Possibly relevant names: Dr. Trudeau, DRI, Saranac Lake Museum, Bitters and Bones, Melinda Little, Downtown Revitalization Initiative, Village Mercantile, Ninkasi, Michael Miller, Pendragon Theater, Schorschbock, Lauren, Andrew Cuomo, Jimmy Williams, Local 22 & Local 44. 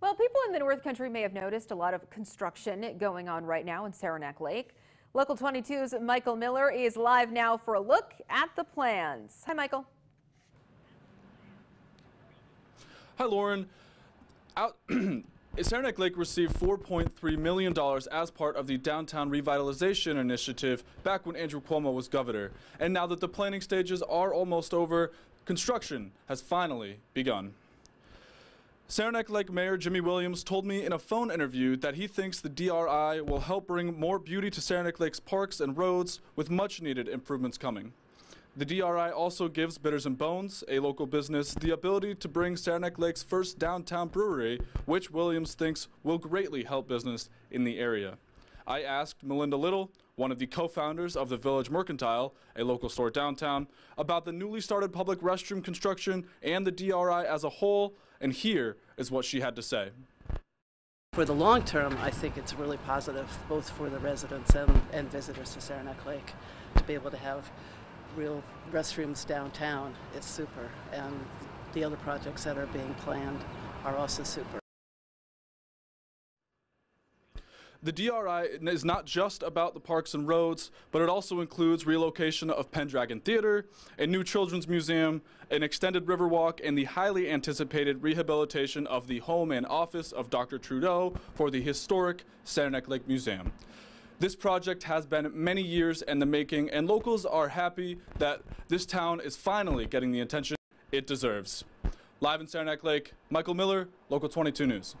Well, people in the North Country may have noticed a lot of construction going on right now in Saranac Lake. Local 22's Michael Miller is live now for a look at the plans. Hi, Michael. Hi, Lauren. Saranac Lake received $4.3 million as part of the Downtown Revitalization Initiative back when Andrew Cuomo was governor. And now that the planning stages are almost over, construction has finally begun. Saranac Lake Mayor Jimmy Williams told me in a phone interview that he thinks the DRI will help bring more beauty to Saranac Lake's parks and roads, with much needed improvements coming. The DRI also gives Bitters and Bones, a local business, the ability to bring Saranac Lake's first downtown brewery, which Williams thinks will greatly help business in the area. I asked Melinda Little, one of the co-founders of the Village Mercantile, a local store downtown, about the newly started public restroom construction and the DRI as a whole, and here is what she had to say. For the long term, I think it's really positive, both for the residents and visitors to Saranac Lake, to be able to have real restrooms downtown is super, and the other projects that are being planned are also super. The DRI is not just about the parks and roads, but it also includes relocation of Pendragon Theater, a new children's museum, an extended riverwalk, and the highly anticipated rehabilitation of the home and office of Dr. Trudeau for the historic Saranac Lake Museum. This project has been many years in the making, and locals are happy that this town is finally getting the attention it deserves. Live in Saranac Lake, Michael Miller, Local 22 News.